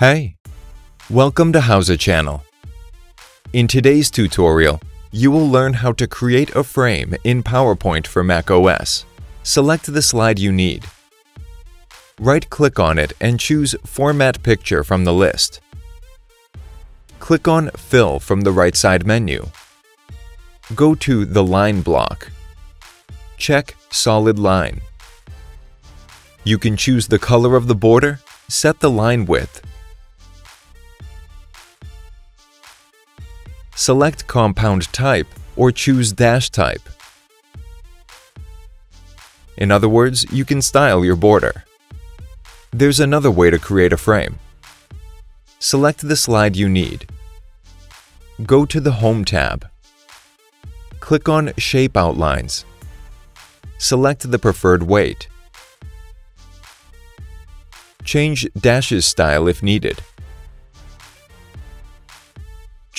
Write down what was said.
Hey, welcome to Howza channel. In today's tutorial, you will learn how to create a frame in PowerPoint for macOS. Select the slide you need. Right-click on it and choose Format Picture from the list. Click on Fill from the right side menu. Go to the Line block. Check Solid Line. You can choose the color of the border, set the line width, select compound type or choose dash type. In other words, you can style your border. There's another way to create a frame. Select the slide you need. Go to the Home tab. Click on Shape Outlines. Select the preferred weight. Change dashes style if needed.